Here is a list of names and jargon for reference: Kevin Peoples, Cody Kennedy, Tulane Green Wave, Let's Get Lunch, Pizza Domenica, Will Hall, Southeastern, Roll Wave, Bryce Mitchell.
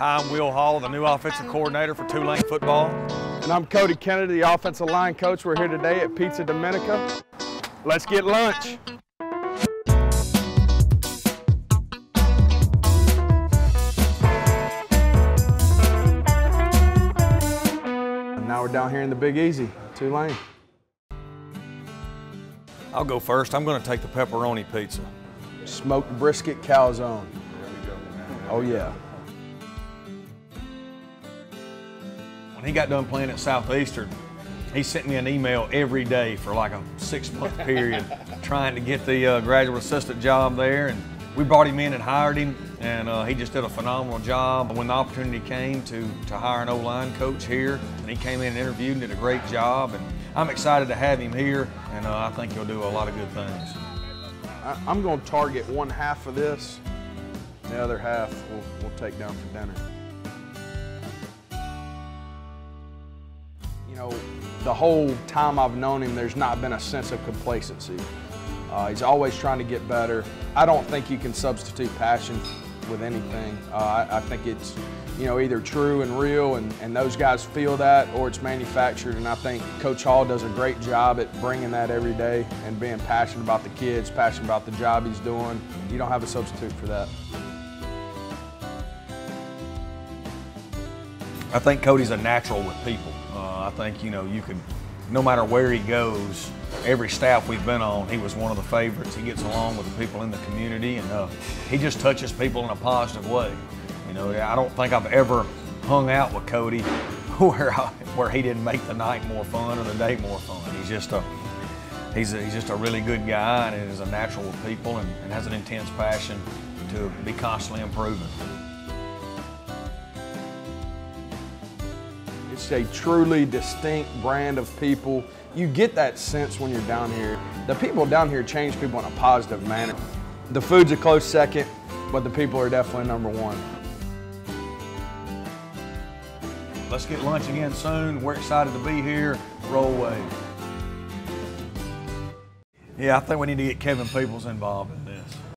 Hi, I'm Will Hall, the new offensive coordinator for Tulane football. And I'm Cody Kennedy, the offensive line coach. We're here today at Pizza Domenica. Let's get lunch. And now we're down here in the Big Easy, Tulane. I'll go first. I'm going to take the pepperoni pizza. Smoked brisket calzone. There we go, man. Oh, yeah. When he got done playing at Southeastern, he sent me an email every day for like a 6-month period trying to get the graduate assistant job there. And we brought him in and hired him, and he just did a phenomenal job. When the opportunity came to hire an O-line coach here, and he came in and interviewed and did a great job. And I'm excited to have him here, and I think he'll do a lot of good things. I'm going to target one half of this, and the other half we'll take down for dinner. You know, the whole time I've known him, there's not been a sense of complacency. He's always trying to get better. I don't think you can substitute passion with anything. I think it's, you know, either true and real, and those guys feel that, or it's manufactured. And I think Coach Hall does a great job at bringing that every day and being passionate about the kids, passionate about the job he's doing. You don't have a substitute for that. I think Cody's a natural with people. I think, you know, you can, no matter where he goes, every staff we've been on, he was one of the favorites. He gets along with the people in the community, and he just touches people in a positive way. You know, I don't think I've ever hung out with Cody where he didn't make the night more fun or the day more fun. He's just a really good guy, and is a natural with people, and has an intense passion to be constantly improving. It's a truly distinct brand of people. You get that sense when you're down here. The people down here change people in a positive manner. The food's a close second, but the people are definitely number one. Let's get lunch again soon. We're excited to be here. Roll Wave. Yeah, I think we need to get Kevin Peoples involved in this.